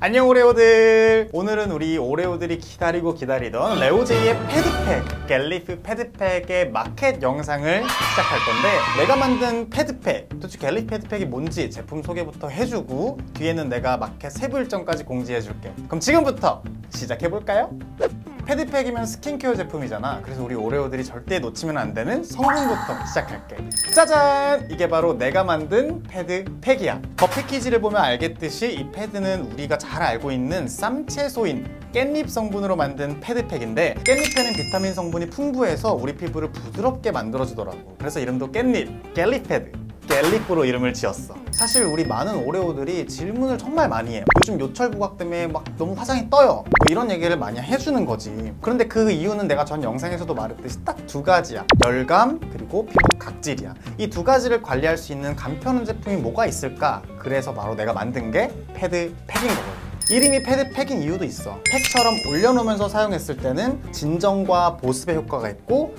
안녕 오레오들! 오늘은 우리 오레오들이 기다리고 기다리던 레오제이의 패드팩, 겟리프 패드팩의 마켓 영상을 시작할 건데, 내가 만든 패드팩, 도대체 겟리프 패드팩이 뭔지 제품 소개부터 해주고 뒤에는 내가 마켓 세부 일정까지 공지해줄게. 그럼 지금부터 시작해볼까요? 패드팩이면 스킨케어 제품이잖아. 그래서 우리 오레오들이 절대 놓치면 안 되는 성분부터 시작할게. 짜잔! 이게 바로 내가 만든 패드팩이야. 겉패키지를 보면 알겠듯이 이 패드는 우리가 잘 알고 있는 쌈채소인 깻잎 성분으로 만든 패드팩인데, 깻잎에는 비타민 성분이 풍부해서 우리 피부를 부드럽게 만들어주더라고. 그래서 이름도 깻잎, 겟리패드. 겟리프로 이름을 지었어. 사실 우리 많은 오레오들이 질문을 정말 많이 해요. 요즘 요철 부각 때문에 막 너무 화장이 떠요, 뭐 이런 얘기를 많이 해주는 거지. 그런데 그 이유는 내가 전 영상에서도 말했듯이 딱 두 가지야. 열감 그리고 피부 각질이야. 이 두 가지를 관리할 수 있는 간편한 제품이 뭐가 있을까? 그래서 바로 내가 만든 게 패드팩인 거거든. 이름이 패드팩인 이유도 있어. 팩처럼 올려놓으면서 사용했을 때는 진정과 보습의 효과가 있고,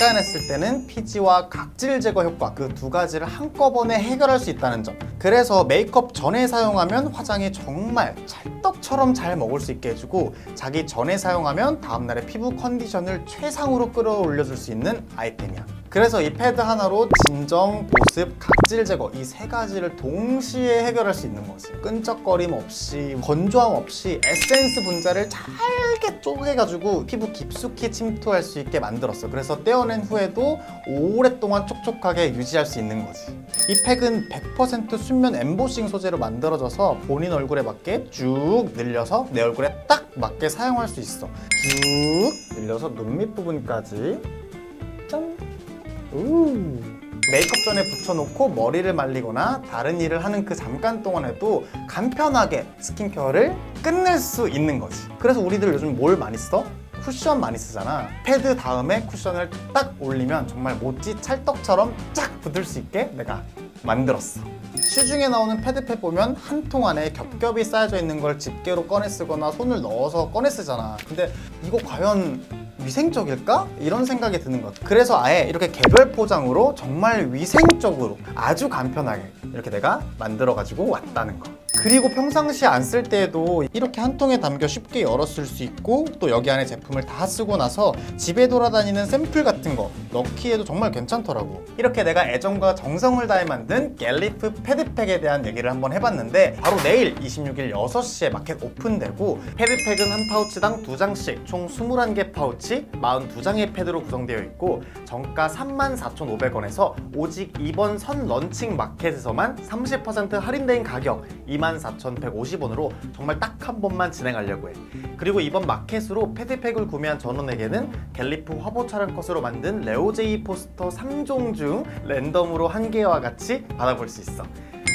닦아냈을 때는 피지와 각질 제거 효과, 그 두 가지를 한꺼번에 해결할 수 있다는 점. 그래서 메이크업 전에 사용하면 화장이 정말 찰떡처럼 잘 먹을 수 있게 해주고, 자기 전에 사용하면 다음날의 피부 컨디션을 최상으로 끌어올려줄 수 있는 아이템이야. 그래서 이 패드 하나로 진정, 보습, 각질 제거 이 세 가지를 동시에 해결할 수 있는 거지. 끈적거림 없이, 건조함 없이 에센스 분자를 잘게 쪼개가지고 피부 깊숙이 침투할 수 있게 만들었어. 그래서 떼어낸 후에도 오랫동안 촉촉하게 유지할 수 있는 거지. 이 팩은 100% 순면 엠보싱 소재로 만들어져서 본인 얼굴에 맞게 쭉 늘려서 내 얼굴에 딱 맞게 사용할 수 있어. 쭉 늘려서 눈 밑부분까지 짠! 메이크업 전에 붙여놓고 머리를 말리거나 다른 일을 하는 그 잠깐 동안에도 간편하게 스킨케어를 끝낼 수 있는 거지. 그래서 우리들 요즘 뭘 많이 써? 쿠션 많이 쓰잖아. 패드 다음에 쿠션을 딱 올리면 정말 모찌 찰떡처럼 쫙 붙을 수 있게 내가 만들었어. 시중에 나오는 패드팩 보면 한 통 안에 겹겹이 쌓여져 있는 걸 집게로 꺼내 쓰거나 손을 넣어서 꺼내 쓰잖아. 근데 이거 과연 위생적일까? 이런 생각이 드는 것 같아. 그래서 아예 이렇게 개별 포장으로 정말 위생적으로 아주 간편하게 이렇게 내가 만들어가지고 왔다는 거. 그리고 평상시에 안 쓸 때에도 이렇게 한 통에 담겨 쉽게 열어 쓸 수 있고, 또 여기 안에 제품을 다 쓰고 나서 집에 돌아다니는 샘플 같은 거 넣기에도 정말 괜찮더라고. 이렇게 내가 애정과 정성을 다해 만든 겟리프 패드팩에 대한 얘기를 한번 해봤는데, 바로 내일 26일 6시에 마켓 오픈되고, 패드팩은 한 파우치당 2장씩 총 21개 파우치 42장의 패드로 구성되어 있고, 정가 34,500원에서 오직 이번 선 런칭 마켓에서만 30% 할인된 가격 24,150원으로 정말 딱 한 번만 진행하려고 해. 그리고 이번 마켓으로 패드팩을 구매한 전원에게는 겟리프 화보 촬영 컷으로 만든 레오제이 포스터 3종 중 랜덤으로 1개와 같이 받아볼 수 있어.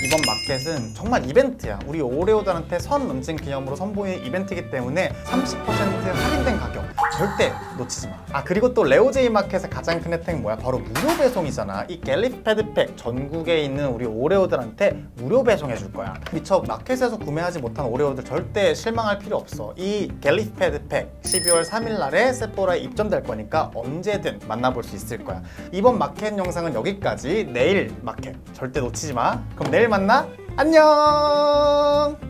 이번 마켓은 정말 이벤트야. 우리 오레오들한테 선 런칭 기념으로 선보이는 이벤트이기 때문에 30% 할인된 가격 절대 놓치지 마. 아, 그리고 또 레오제이 마켓의 가장 큰 혜택 뭐야? 바로 무료 배송이잖아. 이 겟리프 패드팩 전국에 있는 우리 오레오들한테 무료 배송해 줄 거야. 미처 마켓에서 구매하지 못한 오레오들 절대 실망할 필요 없어. 이 겟리프 패드팩 12월 3일 날에 세포라에 입점될 거니까 언제든 만나볼 수 있을 거야. 이번 마켓 영상은 여기까지. 내일 마켓 절대 놓치지 마. 그럼 내일 만나. 안녕.